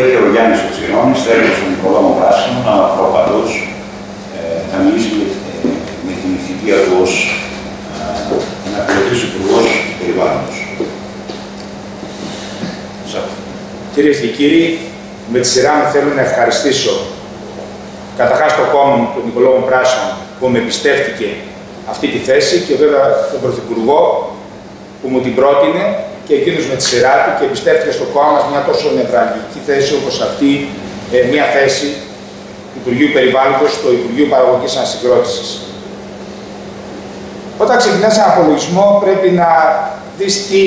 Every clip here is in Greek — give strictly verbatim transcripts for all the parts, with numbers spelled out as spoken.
είχε ο Γιάννης ο Τσιρώνης, στέλνει στον Οικολόγο Πράσινο, αλλά προπαντός ε, θα μιλήσει με, ε, με την ηθικία του ως αναπληρωτής υπουργός περιβάλλοντος. Κυρίες και κύριοι, με τη σειρά μου θέλω να ευχαριστήσω καταρχάς το κόμμα μου, τον Οικολόγο Πράσινο, που με εμπιστεύτηκε αυτή τη θέση και βέβαια τον Πρωθυπουργό που μου την πρότεινε και εκείνος με τη σειρά του και εμπιστεύτηκε στο κόμμα μας μια τόσο νευραλγική θέση όπως αυτή, ε, μια θέση Υπουργείου Περιβάλλοντος στο Υπουργείο Παραγωγής Ανασυγκρότησης. Όταν ξεκινάς έναν απολογισμό πρέπει να δεις τι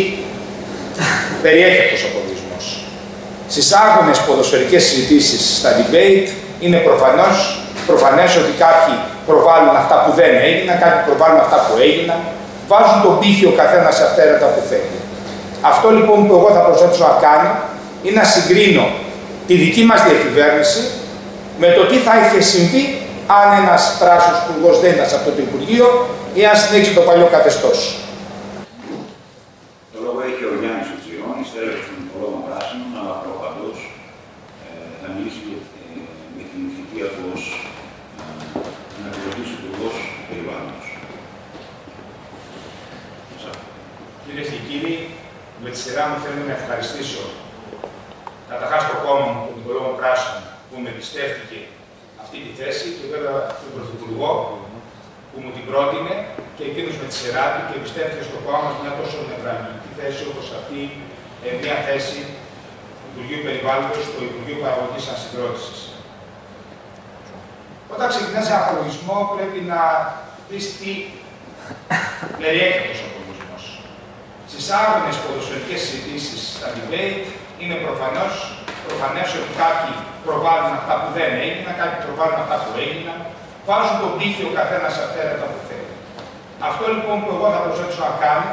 περιέχει αυτός ο απολογισμός. Στις άγονες ποδοσφαιρικές συζητήσεις στα debate είναι προφανώς, προφανές ότι κάποιοι προβάλλουν αυτά που δεν έγιναν, κάποιοι προβάλλουν αυτά που έγιναν, βάζουν τον πύχη ο καθένας σε αυταίρετα που θέλει. Αυτό λοιπόν που εγώ θα προσθέσω να κάνω είναι να συγκρίνω τη δική μας διακυβέρνηση με το τι θα είχε συμβεί αν ένας πράσινος υπουργός δεν ήταν σε αυτό το Υπουργείο ή αν συνέχισε το παλιό καθεστώς. Το λόγο έχει ο Γιάννης ο Τσιρώνης, στέλνει στον Οικολόγο Πράσινο, αλλά προπαντός ε, θα μιλήσει ε, με την ηθικία του ως αναπληρωτής υπουργός περιβάλλοντος. Κυρίες και κύριοι, με τη σειρά μου θέλω να ευχαριστήσω καταρχάς το κόμμα μου, τον Οικολόγο Πράσινο, που με εμπιστεύτηκε αυτή τη θέση και βέβαια τον Πρωθυπουργό που μου την πρότεινε και εκείνος με τη σειρά του και εμπιστεύτηκε στο κόμμα μας μια τόσο νευραλγική θέση όπως αυτή, ε, μια θέση του Υπουργείου Περιβάλλοντος στο Υπουργείο Παραγωγής Ανασυγκρότησης. Όταν ξεκινάς έναν απολογισμό πρέπει να δεις τι περιέχει αυτός ο απολογισμός. Στις άγονες ποδοσφαιρικές συζητήσεις στα debate είναι προφανώς, προφανές ότι κάποιοι προβάλλουν αυτά που δεν έγιναν, κάποιοι προβάλλουν αυτά που έγιναν, βάζουν τον πύχη ο καθένας σε αυταίρετα που θέλει. Αυτό λοιπόν που εγώ θα προσθέσω να κάνω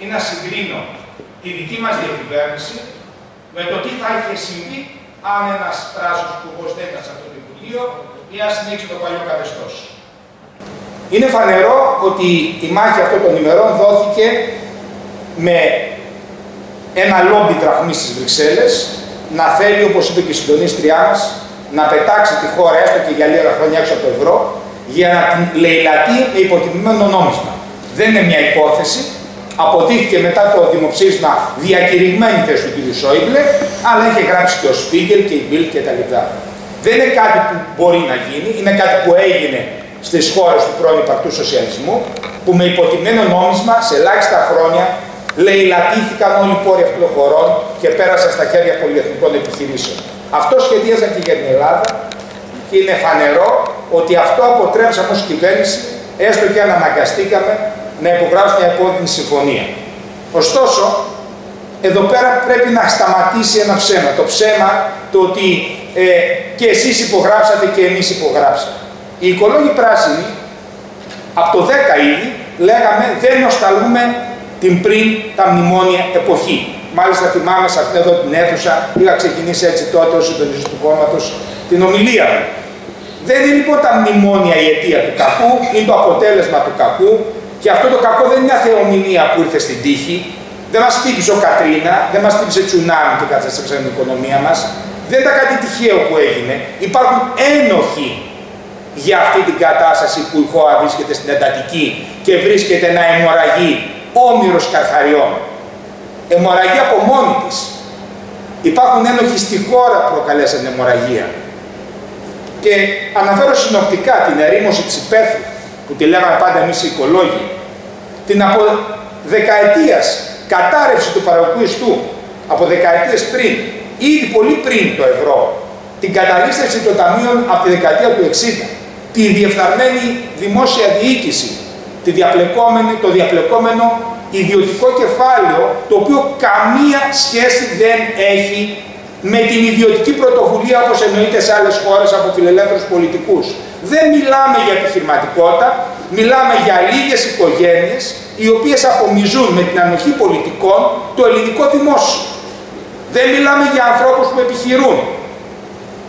είναι να συγκρίνω τη δική μας διακυβέρνηση με το τι θα είχε συμβεί αν ένας πράσινος υπουργός δεν ήταν σε αυτό το Υπουργείο ή αν συνέχισε το παλιό καθεστώς. Είναι φανερό ότι η μάχη αυτών των ημερών δόθηκε με ένα λόμπι δραχμής στις Βρυξέλλες να θέλει, όπως είπε και η συντονίστριά μας, να πετάξει τη χώρα έστω και για λίγα χρόνια έξω από το ευρώ για να την λαιλατεί με υποτιμημένο νόμισμα. Δεν είναι μια υπόθεση. Αποδείχθηκε μετά το δημοψήφισμα διακηρυγμένη θέση του κ. Σόιμπλε, αλλά είχε γράψει και ο Σπίγκελ και η Βίλ κτλ. Δεν είναι κάτι που μπορεί να γίνει, είναι κάτι που έγινε στις χώρες του πρώην υπαρκτού σοσιαλισμού, που με υποτιμημένο νόμισμα σε ελάχιστα χρόνια λαιλατήθηκαν όλοι οι πόροι αυτών των χωρών και πέρασαν στα χέρια πολυεθνικών επιχειρήσεων. Αυτό σχεδίαζαν και για την Ελλάδα και είναι φανερό ότι αυτό αποτρέψαμε ως κυβέρνηση, έστω και αν αναγκαστήκαμε να υπογράψουμε μια επώδυνη συμφωνία. Ωστόσο, εδώ πέρα πρέπει να σταματήσει ένα ψέμα. Το ψέμα το ότι ε, και εσείς υπογράψατε και εμείς υπογράψαμε. Οι οικολόγοι πράσινοι, από το δέκα ήδη, λέγαμε δεν νοσταλούμε την πριν τα μνημόνια εποχή. Μάλιστα θυμάμαι σε αυτήν εδώ την αίθουσα, είχα ξεκινήσει έτσι τότε ως συντονιστής του κόμματος την ομιλία μου. Δεν είναι λοιπόν τα μνημόνια η αιτία του κακού, είναι το αποτέλεσμα του κακού και αυτό το κακό δεν είναι μια θεομηνία που ήρθε στην τύχη. Δεν μας χτύπησε ο Κατρίνα, δεν μας χτύπησε τσουνάμι και κατέστρεψε την οικονομία μας. Δεν ήταν κάτι τυχαίο που έγινε. Υπάρχουν ένοχοι για αυτή την κατάσταση που η χώρα βρίσκεται στην εντατική και βρίσκεται να αιμορραγεί όμηρος καρχαριών. Αιμορραγία από μόνη της. Υπάρχουν ένοχοι στη χώρα που προκαλέσαν αιμορραγία. Και αναφέρω συνοπτικά την ερήμωση της υπαίθρου, που τη λέγαμε πάντα εμείς οι οικολόγοι, την από δεκαετίας κατάρρευση του παραγωγικού ιστού, από δεκαετίες πριν, ήδη πολύ πριν το ευρώ, την καταλήστευση των ταμείων από τη δεκαετία του εξήντα, τη διεφθαρμένη δημόσια διοίκηση, τη διαπλεκόμενη, το διαπλεκόμενο ιδιωτικό κεφάλαιο, το οποίο καμία σχέση δεν έχει με την ιδιωτική πρωτοβουλία όπως εννοείται σε άλλες χώρες από φιλελεύθερους πολιτικούς. Δεν μιλάμε για επιχειρηματικότητα, μιλάμε για λίγες οικογένειες οι οποίες απομοιζούν με την ανοχή πολιτικών το ελληνικό δημόσιο. Δεν μιλάμε για ανθρώπους που επιχειρούν.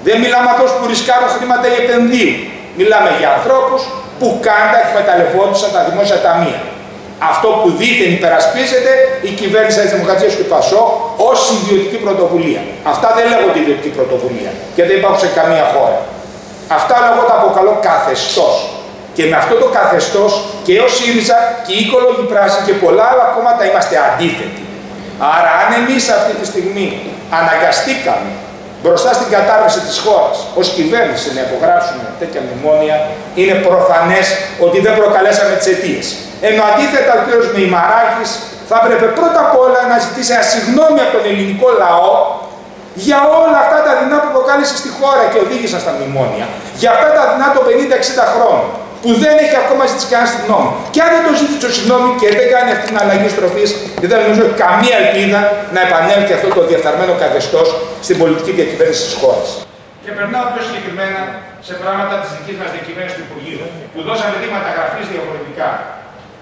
Δεν μιλάμε για ανθρώπους που ρισκάρουν χρήματα ή επενδύουν. Μιλάμε για ανθρώπους που κάντα εκμεταλλευόντουσαν τα δημόσια ταμεία. αυτό που δήθεν υπερασπίζεται η κυβέρνηση της Δημοκρατίας και του Πασό ως ιδιωτική πρωτοβουλία. Αυτά δεν λέγονται ιδιωτική πρωτοβουλία και δεν υπάρχουν σε καμία χώρα. Αυτά λέγονται από καλό καθεστώς. Και με αυτό το καθεστώς και ο ΣΥΡΙΖΑ και οι Οικολόγοι Πράσινοι και πολλά άλλα κόμματα είμαστε αντίθετοι. Άρα, αν εμείς αυτή τη στιγμή αναγκαστήκαμε μπροστά στην κατάρρευση της χώρας ως κυβέρνηση να υπογράψουμε τέτοια μνημόνια, είναι προφανές ότι δεν προκαλέσαμε τις αιτίες. Ενώ αντίθετα, ο κ. Μεϊμαράκης θα έπρεπε πρώτα απ' όλα να ζητήσει ένα συγγνώμη από τον ελληνικό λαό για όλα αυτά τα δεινά που προκάλεσε στη χώρα και οδήγησαν στα μνημόνια. Για αυτά τα δεινά των πενήντα εξήντα χρόνων, που δεν έχει ακόμα ζητήσει κανένα συγγνώμη. Και αν δεν το ζήτησε συγγνώμη και δεν κάνει αυτή την αλλαγή στροφής, δεν νομίζω καμία ελπίδα να επανέλθει αυτό το διεφθαρμένο καθεστώς στην πολιτική διακυβέρνηση της χώρας. Και περνάω πιο συγκεκριμένα σε πράγματα της δικής μας διακυβέρνησης του Υπουργείου, που δώσαμε δείγματα γραφής διαφορετικά.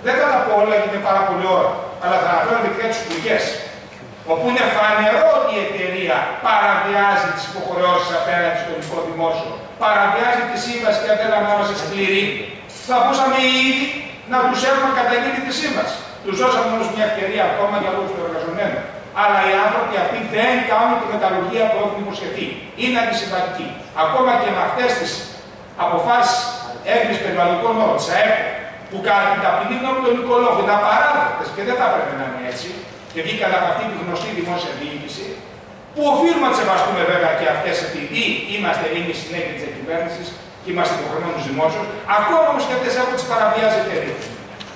Δεν θα τα πω όλα γιατί είναι πάρα πολύ ώρα, αλλά θα αναφέρω μικρά τις πουργές, όπου είναι φανερό ότι η εταιρεία παραβιάζει τις υποχρεώσεις απέναντι στο ελληνικό δημόσιο, παραβιάζει τη σύμβαση και αν δεν είμαστε σκληροί, θα μπορούσαμε ήδη να τους έχουμε καταγγείλει τη σύμβαση. Τους δώσαμε όμως μια ευκαιρία ακόμα για λόγους των εργαζομένων. Αλλά οι άνθρωποι αυτοί δεν κάνουν τη μεταλλουργία που έχουν υποσχεθεί. Είναι αντισυμβατικοί. Ακόμα και με αυτές τις αποφάσεις έγκρισης περιβαλλοντικών νόμων της ΑΕΠ, που κατά την ταπεινή γνώμη του ελληνικού λόγου είναι απαράδεκτες και δεν θα πρέπει να είναι έτσι, και βγήκαν από αυτή τη γνωστή δημόσια διοίκηση, που οφείλουμε να τις σεβαστούμε βέβαια και αυτές, επειδή είμαστε εμείς συνέχεια της διακυβέρνησης και είμαστε υποχρεωμένοι στους δημόσιους, ακόμα όμως και αυτές έχουν τις παραβιάσει εταιρείες.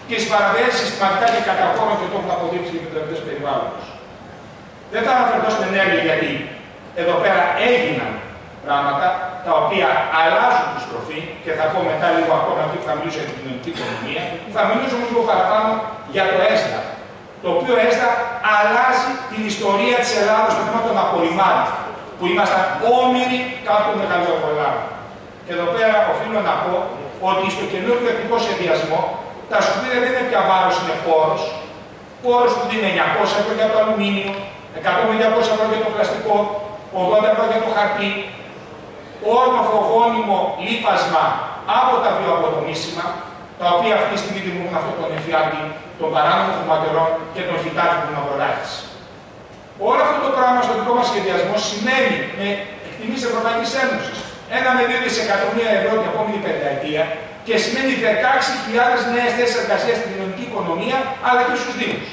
Και τις παραβιάσει συστηματικά και κατά χώρο και το έχουν αποδείξει οι επιτροπές περιβάλλοντος. Δεν θα αναφερθώ στην ενέργεια, γιατί εδώ πέρα έγιναν πράγματα τα οποία αλλάζουν τη στροφή και θα πω μετά λίγο ακόμα και θα μιλήσω για την κοινωνική οικονομία. Θα μιλήσω λίγο παραπάνω για το ΕΣΔΑ, το οποίο ΕΣΔΑ αλλάζει την ιστορία της Ελλάδας στο θέμα των απορριμμάτων, που ήμασταν όμοιροι κάτω από το μεγαλοπολάδο. Και εδώ πέρα οφείλω να πω ότι στο καινούργιο εθνικό σχεδιασμό τα σκουπίδια δεν είναι πια βάρος, είναι πόρος. Πόρος που δίνει εννιακόσια ευρώ για το αλουμίνιο, εκατόν με διακόσια ευρώ για το πλαστικό, ογδόντα ευρώ για το χαρτί, όρμοφο γόνιμο λίπασμα από τα βιοαποδομήσιμα, τα οποία αυτή τη στιγμή δημιουργούν αυτόν τον εφιάλτη των παράνομων χωματερών και των χιτάτων που αγοράζει. Όλο αυτό το πράγμα στο δικό μας σχεδιασμό σημαίνει με εκτιμήσεις Ευρωπαϊκής Ένωσης ένα με δύο δισεκατομμύρια ευρώ την επόμενη πενταετία και σημαίνει δεκαέξι χιλιάδες νέες θέσεις εργασίας στην κοινωνική οικονομία αλλά και στους Δήμους.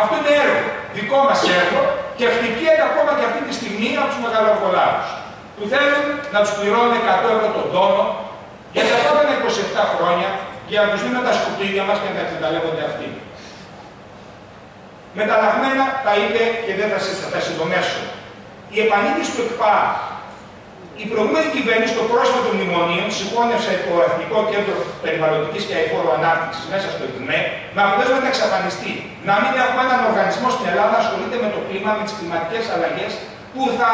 Αυτό είναι έργο, δικό μας έργο και ευτυχία ακόμα και αυτή τη στιγμή από τους μεγαλοεργολάβους που θέλουν να τους πληρώνουν εκατό ευρώ τον τόνο για τα επόμενα είκοσι επτά χρόνια για να τους δίνουν τα σκουπίδια μας και να τα εκμεταλλεύονται αυτοί. Μεταλλαγμένα τα είπε και δεν θα τα συντομεύσω. Η επανείδηση του ΕΚΠΑ, η προηγούμενη κυβέρνηση, το πρόσφατο μνημονίο, συγχώνευσε το Εθνικό Κέντρο Περιβαλλοντικής και Αειφόρου Ανάπτυξης μέσα στο ΕΚΜΕ, με αποτέλεσμα να εξαφανιστεί. Να μην έχουμε έναν οργανισμό στην Ελλάδα να ασχολείται με το κλίμα, με τις κλιματικές αλλαγές, που θα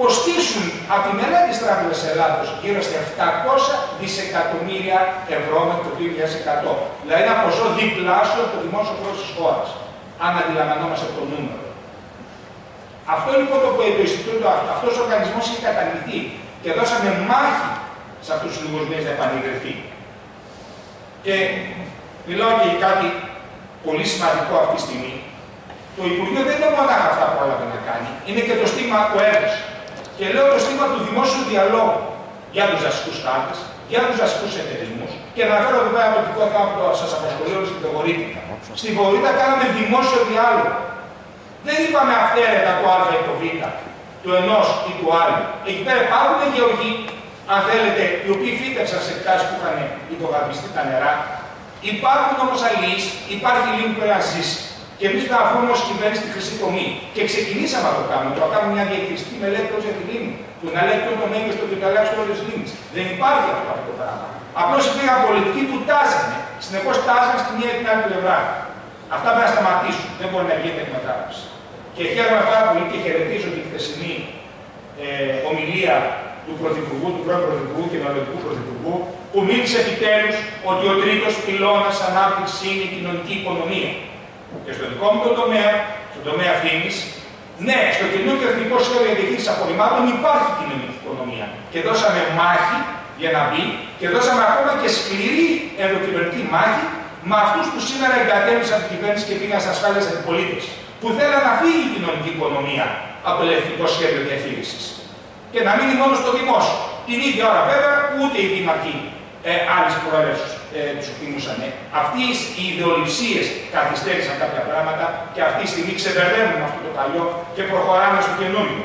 κοστίσουν από τη μελέτη της Τράπεζας Ελλάδος γύρω στα επτακόσια δισεκατομμύρια ευρώ μέχρι το δύο χιλιάδες εκατό. Δηλαδή ένα ποσό διπλάσιο από το δημόσιο χρέος της χώρας, αν αντιλαμβανόμαστε το νούμερο. Αυτό λοιπόν το οποίο το Ινστιτούτο, αυτός ο οργανισμός έχει καταργηθεί και δώσαμε μάχη σε αυτούς τους λίγους μήνες να επανειδρευτεί. Και μιλάω και για κάτι πολύ σημαντικό αυτή τη στιγμή. Το Υπουργείο δεν είναι μόνο αυτά που έλαβε να κάνει, είναι και το στίγμα που έδωσε. Και λέω το στίγμα του δημόσιου διαλόγου για τους δασικούς χάρτες, για τους δασικούς εταιρισμούς. Και αναφέρω εδώ πέρα το τοπικό θέμα που σας απασχολεί όλους στην Βορύτα. Στην Βορύτα κάναμε δημόσιο διάλογο. Δεν είπαμε αυθαίρετα το Α ή το Β, του ενός ή του άλλου. Εκεί πέρα υπάρχουν γεωργοί, αν θέλετε, οι οποίοι φύτεψαν σε εκτάσεις που είχαν υπογραμμιστεί τα νερά. Υπάρχουν όμως αλληλείς, υπάρχει λίγο που να ζήσει. Και εμείς θα αφούμε ως κυβέρνηση τη χρυσή τομή. Και ξεκινήσαμε να το κάνουμε. Το να κάνουμε μια διαχειριστική μελέτη προς για τη λίμνη. Που να λέει ποιο είναι το μέγεθος του επιταλλάξεων όλες τις λίμνες. Δεν υπάρχει αυτό το πράγμα. Απλώς υπήρχαν πολιτικοί που τάζανε. Συνεχώς τάζανε στη μία ή την άλλη πλευρά. Αυτά πρέπει να σταματήσουν. Δεν μπορεί να γίνεται εκμετάλλευση. Και χαίρομαι πάρα πολύ και χαιρετίζω τη χθεσινή ε, ομιλία του Πρωθυπουργού, του πρώην Πρωθυπουργού και μελλοντικού Πρωθυπουργού, που μίλησε επιτέλους ότι ο τρίτος πυλώνας ανάπτυξης είναι η κοινωνική οικονομία. Και στο δικό μου το τομέα, στον τομέα φήμης, ναι, στο καινούργιο εθνικό σχέδιο διαχείρισης απορριμμάτων υπάρχει κοινωνική οικονομία. Και δώσαμε μάχη για να μπει και δώσαμε ακόμα και σκληρή ενδοκοινωνική μάχη με αυτούς που σήμερα εγκατέλειψαν την κυβέρνηση και πήγαν σε ασφάλεια αντιπολίτες, που θέλαν να φύγει η κοινωνική οικονομία από το ελεκτικό σχέδιο διαχείρισης και να μείνει μόνο στο δημόσιο. Την ίδια ώρα, βέβαια, ούτε οι δήμαρχοι ε, άλλες προέλευσης ε, τους εκτιμούσαν. Αυτές οι ιδεοληψίες καθυστέρησαν κάποια πράγματα και αυτή τη στιγμή ξεβερδεύουν αυτό το παλιό και προχωράμε στο καινούριο.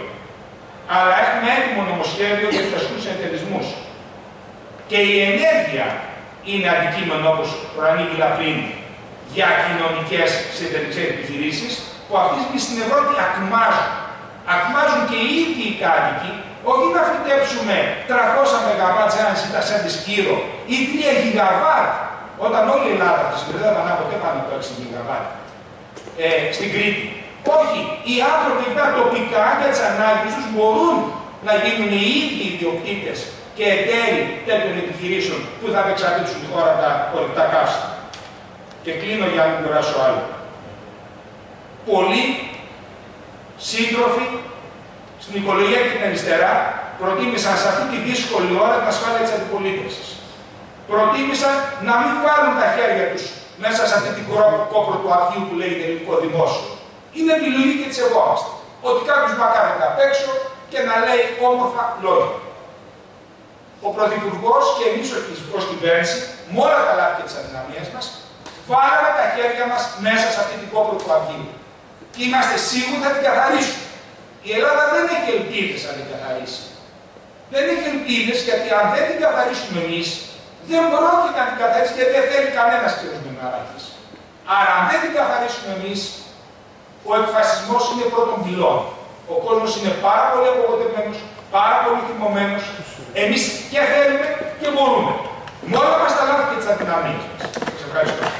Αλλά έχουμε έτοιμο νομοσχέδιο για τους αστικούς συνεταιρισμούς. Και η ενέργεια είναι αντικείμενο, όπως προανήγγειλα πριν, για κοινωνικές συνεταιρικές επιχειρήσεις, που αυτή τη στιγμή στην Ευρώπη ακμάζουν. Ακμάζουν και οι ίδιοι οι κάτοικοι, όχι να φυτέψουμε τριακόσια μεγαβάτ σε έναν σύντασαν της Κύρο ή τρία γιγαβάτ, όταν όλη η Ελλάδα αυτή τη στιγμή δεν θα ποτέ πάνω από έξι γιγαβάτ ε, στην Κρήτη. Όχι, οι άνθρωποι τα τοπικά για τις ανάγκες τους μπορούν να γίνουν οι ίδιοι ιδιοκτήτες και εταίροι τέτοιων επιχειρήσεων που θα απεξαρτήσουν τη χώρα τα ορυκτά καύσιμα. Και κλείνω για να μην κουράσω άλλο. Πολλοί σύντροφοι στην οικολογία και την αριστερά προτίμησαν σε αυτή τη δύσκολη ώρα την ασφάλεια της αντιπολίτευσης. Προτίμησαν να μην βάλουν τα χέρια τους μέσα σε αυτή την κόπρο του αρχείου που λέγεται ελληνικό δημόσιο. Είναι επιλογή και της εγώμαστε. Ότι κάποιος μακάρεται απ' έξω και να λέει όμορφα λόγια. Ο Πρωθυπουργός και εμείς ως Υπουργός Κυβέρνηση, με όλα τα λάθη και τις αδυναμίες μας, βάλαμε τα χέρια μας μέσα σε αυτή την κόπρο του αρχείου. Είμαστε σίγουροι θα την καθαρίσουμε. Η Ελλάδα δεν έχει ελπίδες να την καθαρίσει. Δεν έχει ελπίδες γιατί αν δεν την καθαρίσουμε εμείς, δεν πρόκειται να την καθαρίσει γιατί δεν θέλει κανένας κ. Μεϊμαράκης. Άρα αν δεν την καθαρίσουμε εμείς, ο εκφασισμός είναι πρώτον πυλών. Ο κόσμος είναι πάρα πολύ απογοητευμένος, πάρα πολύ θυμωμένος. Εμείς και θέλουμε και μπορούμε. Μόνο μας τα λάθη και τις αδυναμίες μας. Σας ευχαριστώ.